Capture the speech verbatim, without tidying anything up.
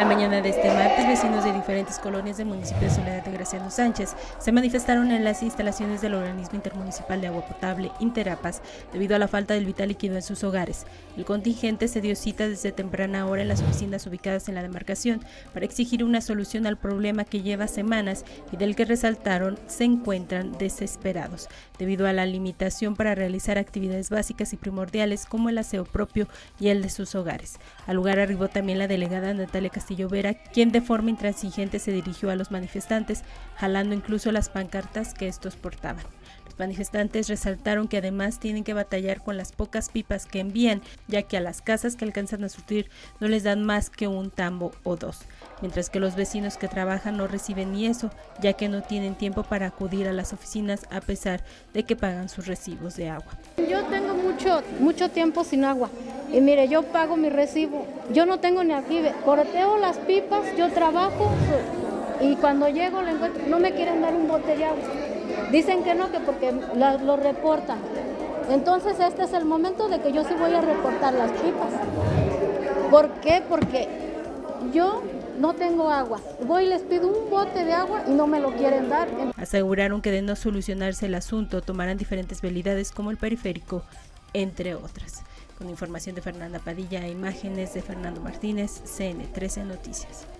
La mañana de este martes, vecinos de diferentes colonias del municipio de Soledad de Graciano Sánchez se manifestaron en las instalaciones del organismo intermunicipal de agua potable Interapas debido a la falta del vital líquido en sus hogares. El contingente se dio cita desde temprana hora en las oficinas ubicadas en la demarcación para exigir una solución al problema que lleva semanas y del que resaltaron se encuentran desesperados debido a la limitación para realizar actividades básicas y primordiales como el aseo propio y el de sus hogares. Al lugar arribó también la delegada Natalia Castellanos Llovera, quien de forma intransigente se dirigió a los manifestantes, jalando incluso las pancartas que estos portaban. Los manifestantes resaltaron que además tienen que batallar con las pocas pipas que envían, ya que a las casas que alcanzan a surtir no les dan más que un tambo o dos, mientras que los vecinos que trabajan no reciben ni eso, ya que no tienen tiempo para acudir a las oficinas a pesar de que pagan sus recibos de agua. Yo tengo mucho, mucho tiempo sin agua. Y mire, yo pago mi recibo, yo no tengo ni aquí, corteo las pipas, yo trabajo y cuando llego le encuentro, no me quieren dar un bote de agua. Dicen que no, que porque la, lo reportan. Entonces este es el momento de que yo sí voy a reportar las pipas. ¿Por qué? Porque yo no tengo agua. Voy y les pido un bote de agua y no me lo quieren dar. Aseguraron que de no solucionarse el asunto, tomarán diferentes vialidades como el periférico, entre otras. Con información de Fernanda Padilla e imágenes de Fernando Martínez, C N trece Noticias.